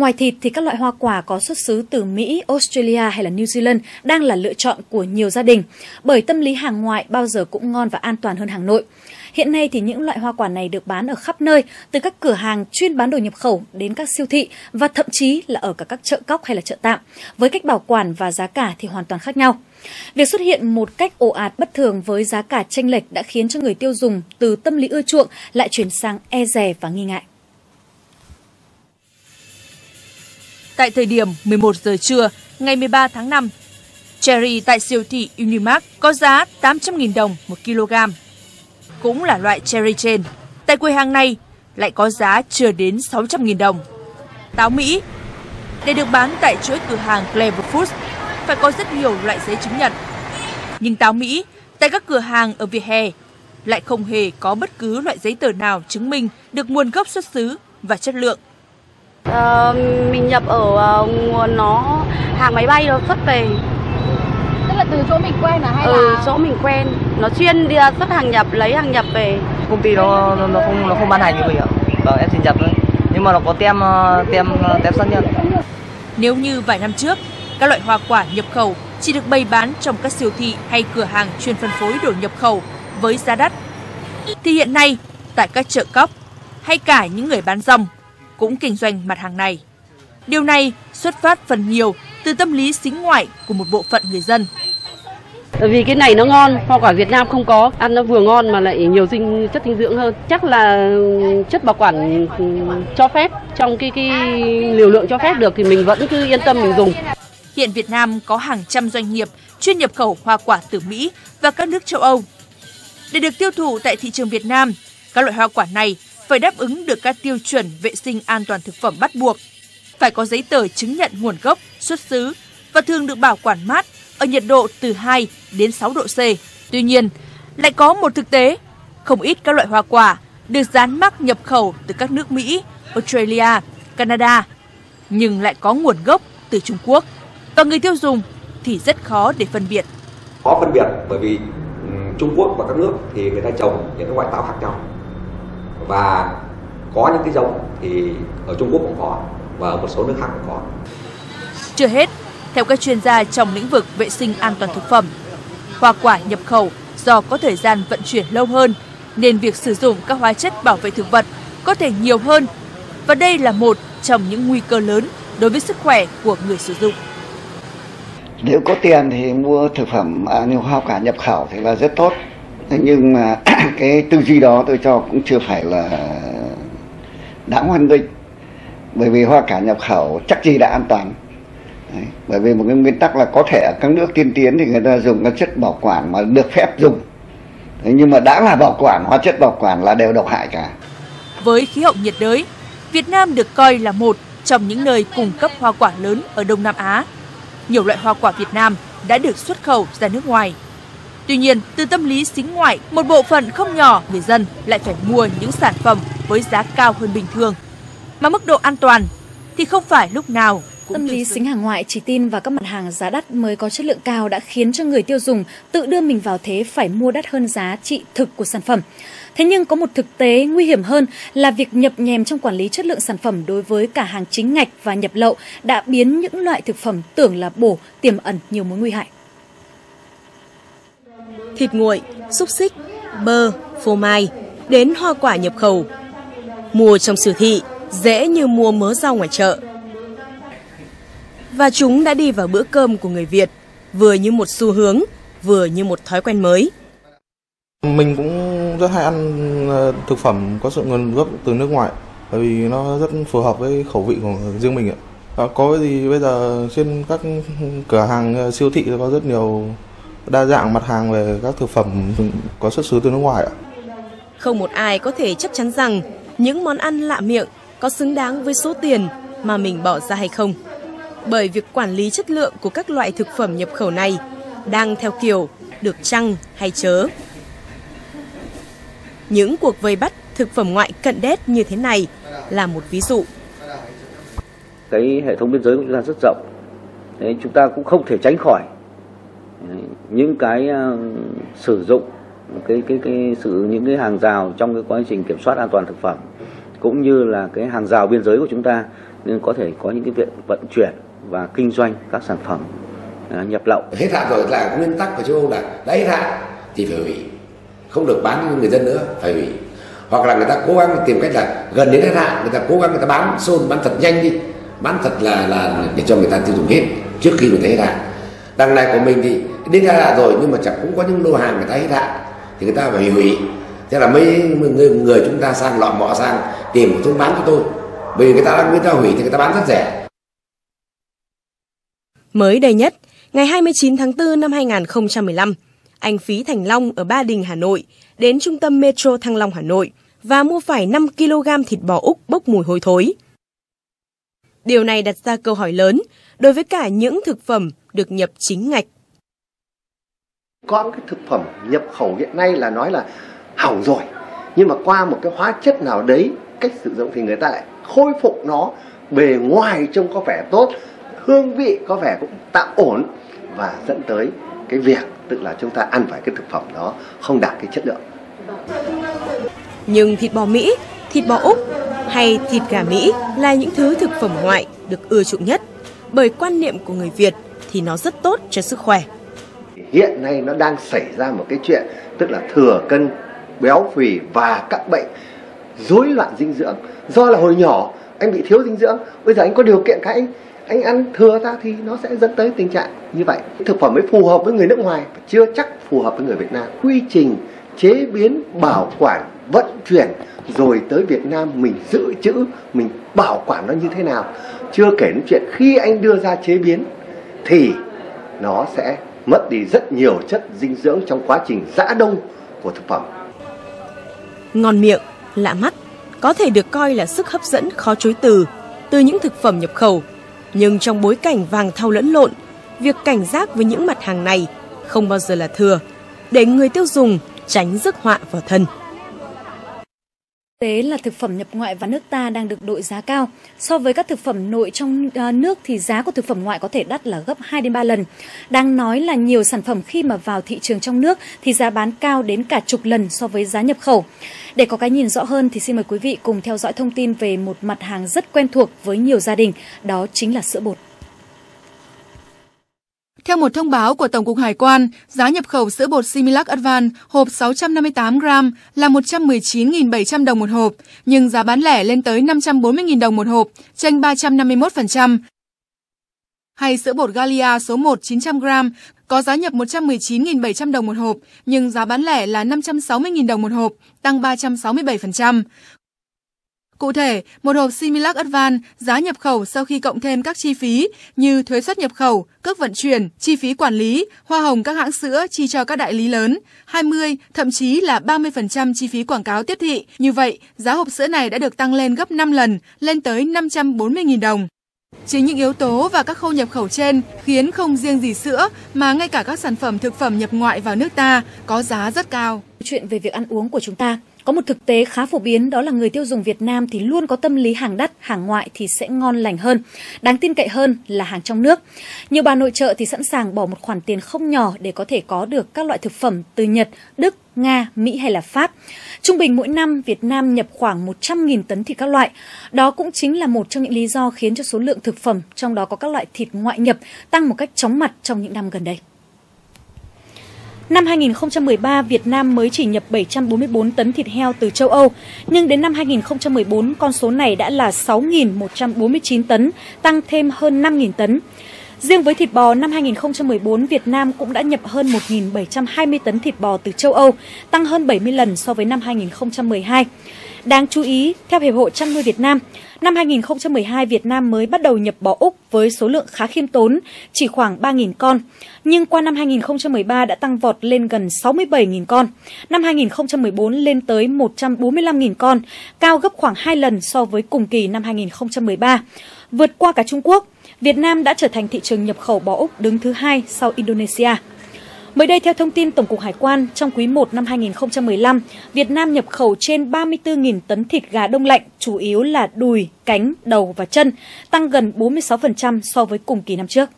Ngoài thịt thì các loại hoa quả có xuất xứ từ Mỹ, Australia hay là New Zealand đang là lựa chọn của nhiều gia đình, bởi tâm lý hàng ngoại bao giờ cũng ngon và an toàn hơn hàng nội. Hiện nay thì những loại hoa quả này được bán ở khắp nơi, từ các cửa hàng chuyên bán đồ nhập khẩu đến các siêu thị và thậm chí là ở cả các chợ cóc hay là chợ tạm, với cách bảo quản và giá cả thì hoàn toàn khác nhau. Việc xuất hiện một cách ồ ạt bất thường với giá cả chênh lệch đã khiến cho người tiêu dùng từ tâm lý ưa chuộng lại chuyển sang e dè và nghi ngại. Tại thời điểm 11 giờ trưa ngày 13 tháng 5, cherry tại siêu thị Unimark có giá 800.000 đồng 1 kg. Cũng là loại cherry trên, tại quầy hàng này lại có giá chưa đến 600.000 đồng. Táo Mỹ, để được bán tại chuỗi cửa hàng Clever Foods, phải có rất nhiều loại giấy chứng nhận. Nhưng táo Mỹ tại các cửa hàng ở vỉa hè lại không hề có bất cứ loại giấy tờ nào chứng minh được nguồn gốc xuất xứ và chất lượng. Mình nhập ở nguồn nó hàng máy bay nó xuất về. Tức là từ chỗ mình quen à hay là chỗ mình quen, nó chuyên đi xuất hàng nhập, lấy hàng nhập về. Công ty nó không ban hành cái gì ạ. Vâng, em xin nhập thôi. Nhưng mà nó có tem xác nhận. Nếu như vài năm trước, các loại hoa quả nhập khẩu chỉ được bày bán trong các siêu thị hay cửa hàng chuyên phân phối đồ nhập khẩu với giá đắt, thì hiện nay tại các chợ cóc hay cả những người bán rong cũng kinh doanh mặt hàng này. Điều này xuất phát phần nhiều từ tâm lý sính ngoại của một bộ phận người dân. Bởi vì cái này nó ngon, hoa quả Việt Nam không có, ăn nó vừa ngon mà lại nhiều chất dinh dưỡng hơn. Chắc là chất bảo quản cho phép, trong cái liều lượng cho phép được thì mình vẫn cứ yên tâm mình dùng. Hiện Việt Nam có hàng trăm doanh nghiệp chuyên nhập khẩu hoa quả từ Mỹ và các nước châu Âu. Để được tiêu thụ tại thị trường Việt Nam, các loại hoa quả này phải đáp ứng được các tiêu chuẩn vệ sinh an toàn thực phẩm bắt buộc, phải có giấy tờ chứng nhận nguồn gốc, xuất xứ và thường được bảo quản mát ở nhiệt độ từ 2 đến 6 độ C. Tuy nhiên, lại có một thực tế, không ít các loại hoa quả được dán mác nhập khẩu từ các nước Mỹ, Australia, Canada, nhưng lại có nguồn gốc từ Trung Quốc. Và người tiêu dùng thì rất khó để phân biệt. Khó phân biệt bởi vì Trung Quốc và các nước thì người ta trồng những loại táo khác nhau. Và có những cái giống thì ở Trung Quốc cũng có và một số nước khác cũng có. Chưa hết, theo các chuyên gia trong lĩnh vực vệ sinh an toàn thực phẩm, hoa quả nhập khẩu do có thời gian vận chuyển lâu hơn nên việc sử dụng các hóa chất bảo vệ thực vật có thể nhiều hơn. Và đây là một trong những nguy cơ lớn đối với sức khỏe của người sử dụng. Nếu có tiền thì mua thực phẩm hoa quả nhập khẩu thì là rất tốt. Nhưng mà cái tư duy đó tôi cho cũng chưa phải là đáng hoan nghênh, bởi vì hoa quả nhập khẩu chắc gì đã an toàn. Đấy, bởi vì một cái nguyên tắc là có thể ở các nước tiên tiến thì người ta dùng các chất bảo quản mà được phép dùng. Đấy, nhưng mà đã là bảo quản, hóa chất bảo quản là đều độc hại cả. Với khí hậu nhiệt đới, Việt Nam được coi là một trong những nơi cung cấp hoa quả lớn ở Đông Nam Á. Nhiều loại hoa quả Việt Nam đã được xuất khẩu ra nước ngoài. Tuy nhiên, từ tâm lý sính ngoại, một bộ phận không nhỏ người dân lại phải mua những sản phẩm với giá cao hơn bình thường, mà mức độ an toàn thì không phải lúc nào. Tâm lý sính hàng ngoại chỉ tin vào các mặt hàng giá đắt mới có chất lượng cao đã khiến cho người tiêu dùng tự đưa mình vào thế phải mua đắt hơn giá trị thực của sản phẩm. Thế nhưng có một thực tế nguy hiểm hơn là việc nhập nhèm trong quản lý chất lượng sản phẩm đối với cả hàng chính ngạch và nhập lậu đã biến những loại thực phẩm tưởng là bổ tiềm ẩn nhiều mối nguy hại. Thịt nguội, xúc xích, bơ, phô mai, đến hoa quả nhập khẩu. Mua trong siêu thị dễ như mua mớ rau ngoài chợ. Và chúng đã đi vào bữa cơm của người Việt, vừa như một xu hướng, vừa như một thói quen mới. Mình cũng rất hay ăn thực phẩm có sự nguồn gốc từ nước ngoài, bởi vì nó rất phù hợp với khẩu vị của riêng mình ạ. Có cái gì bây giờ trên các cửa hàng siêu thị có rất nhiều đa dạng mặt hàng về các thực phẩm có xuất xứ từ nước ngoài ạ. Không một ai có thể chắc chắn rằng những món ăn lạ miệng có xứng đáng với số tiền mà mình bỏ ra hay không. Bởi việc quản lý chất lượng của các loại thực phẩm nhập khẩu này đang theo kiểu được chăng hay chớ. Những cuộc vây bắt thực phẩm ngoại cận đét như thế này là một ví dụ. Cái hệ thống biên giới của chúng ta rất rộng. Đấy, chúng ta cũng không thể tránh khỏi những cái sử dụng những cái hàng rào trong cái quá trình kiểm soát an toàn thực phẩm, cũng như là cái hàng rào biên giới của chúng ta nên có thể có những cái việc vận chuyển và kinh doanh các sản phẩm nhập lậu. Hết hạn rồi là nguyên tắc của châu Âu là đã hết hạn thì phải hủy, không được bán cho người dân nữa, phải hủy. Hoặc là người ta cố gắng tìm cách là gần đến hết hạn, người ta cố gắng người ta bán xôn, bán thật nhanh đi, bán thật là để cho người ta tiêu dùng hết trước khi người ta hết hạn. Đằng này của mình thì đến hết hạn rồi nhưng mà chẳng cũng có những lô hàng người ta hết hạn thì người ta phải hủy. Thế là mấy người chúng ta sang lọ mọ sang tìm một chỗ bán cho tôi, bởi vì người ta hủy thì người ta bán rất rẻ. Mới đây nhất, ngày 29 tháng 4 năm 2015, anh Phí Thành Long ở Ba Đình, Hà Nội đến trung tâm Metro Thăng Long, Hà Nội và mua phải 5 kg thịt bò Úc bốc mùi hôi thối. Điều này đặt ra câu hỏi lớn đối với cả những thực phẩm được nhập chính ngạch. Có cái thực phẩm nhập khẩu hiện nay là nói là hỏng rồi, nhưng mà qua một cái hóa chất nào đấy, cách sử dụng thì người ta lại khôi phục nó, bề ngoài trông có vẻ tốt, hương vị có vẻ cũng tạm ổn và dẫn tới cái việc tức là chúng ta ăn phải cái thực phẩm đó không đạt cái chất lượng. Nhưng thịt bò Mỹ, thịt bò Úc hay thịt gà Mỹ là những thứ thực phẩm ngoại được ưa chuộng nhất, bởi quan niệm của người Việt thì nó rất tốt cho sức khỏe. Hiện nay nó đang xảy ra một cái chuyện tức là thừa cân, béo phì và các bệnh rối loạn dinh dưỡng. Do là hồi nhỏ anh bị thiếu dinh dưỡng, bây giờ anh có điều kiện cái anh ăn thừa ra thì nó sẽ dẫn tới tình trạng như vậy. Thực phẩm mới phù hợp với người nước ngoài, chưa chắc phù hợp với người Việt Nam. Quy trình chế biến, bảo quản, vận chuyển rồi tới Việt Nam mình dự trữ, mình bảo quản nó như thế nào. Chưa kể đến chuyện khi anh đưa ra chế biến thì nó sẽ mất đi rất nhiều chất dinh dưỡng trong quá trình giã đông của thực phẩm. Ngon miệng, lạ mắt có thể được coi là sức hấp dẫn khó chối từ những thực phẩm nhập khẩu. Nhưng trong bối cảnh vàng thau lẫn lộn, việc cảnh giác với những mặt hàng này không bao giờ là thừa, để người tiêu dùng tránh rước họa vào thân. Thực tế là thực phẩm nhập ngoại vào nước ta đang được đội giá cao. So với các thực phẩm nội trong nước thì giá của thực phẩm ngoại có thể đắt là gấp 2 đến 3 lần. Đang nói là nhiều sản phẩm khi mà vào thị trường trong nước thì giá bán cao đến cả chục lần so với giá nhập khẩu. Để có cái nhìn rõ hơn thì xin mời quý vị cùng theo dõi thông tin về một mặt hàng rất quen thuộc với nhiều gia đình, đó chính là sữa bột. Theo một thông báo của Tổng cục Hải quan, giá nhập khẩu sữa bột Similac Advance hộp 658g là 119.700 đồng một hộp, nhưng giá bán lẻ lên tới 540.000 đồng một hộp, chênh 351%. Hay sữa bột Galia số 1 900g có giá nhập 119.700 đồng một hộp, nhưng giá bán lẻ là 560.000 đồng một hộp, tăng 367%. Cụ thể, một hộp Similac Advance giá nhập khẩu sau khi cộng thêm các chi phí như thuế suất nhập khẩu, cước vận chuyển, chi phí quản lý, hoa hồng các hãng sữa chi cho các đại lý lớn, 20, thậm chí là 30% chi phí quảng cáo tiếp thị. Như vậy, giá hộp sữa này đã được tăng lên gấp 5 lần, lên tới 540.000 đồng. Chính những yếu tố và các khâu nhập khẩu trên khiến không riêng gì sữa mà ngay cả các sản phẩm thực phẩm nhập ngoại vào nước ta có giá rất cao. Chuyện về việc ăn uống của chúng ta. Có một thực tế khá phổ biến đó là người tiêu dùng Việt Nam thì luôn có tâm lý hàng đắt, hàng ngoại thì sẽ ngon lành hơn, đáng tin cậy hơn là hàng trong nước. Nhiều bà nội trợ thì sẵn sàng bỏ một khoản tiền không nhỏ để có thể có được các loại thực phẩm từ Nhật, Đức, Nga, Mỹ hay là Pháp. Trung bình mỗi năm Việt Nam nhập khoảng 100.000 tấn thịt các loại. Đó cũng chính là một trong những lý do khiến cho số lượng thực phẩm, trong đó có các loại thịt ngoại nhập, tăng một cách chóng mặt trong những năm gần đây. Năm 2013, Việt Nam mới chỉ nhập 744 tấn thịt heo từ châu Âu, nhưng đến năm 2014, con số này đã là 6.149 tấn, tăng thêm hơn 5.000 tấn. Riêng với thịt bò, năm 2014, Việt Nam cũng đã nhập hơn 1.720 tấn thịt bò từ châu Âu, tăng hơn 70 lần so với năm 2012. Đáng chú ý, theo Hiệp hội Chăn nuôi Việt Nam, năm 2012 Việt Nam mới bắt đầu nhập bò Úc với số lượng khá khiêm tốn, chỉ khoảng 3.000 con. Nhưng qua năm 2013 đã tăng vọt lên gần 67.000 con, năm 2014 lên tới 145.000 con, cao gấp khoảng 2 lần so với cùng kỳ năm 2013. Vượt qua cả Trung Quốc, Việt Nam đã trở thành thị trường nhập khẩu bò Úc đứng thứ 2 sau Indonesia. Mới đây, theo thông tin Tổng cục Hải quan, trong quý 1 năm 2015, Việt Nam nhập khẩu trên 34.000 tấn thịt gà đông lạnh, chủ yếu là đùi, cánh, đầu và chân, tăng gần 46% so với cùng kỳ năm trước.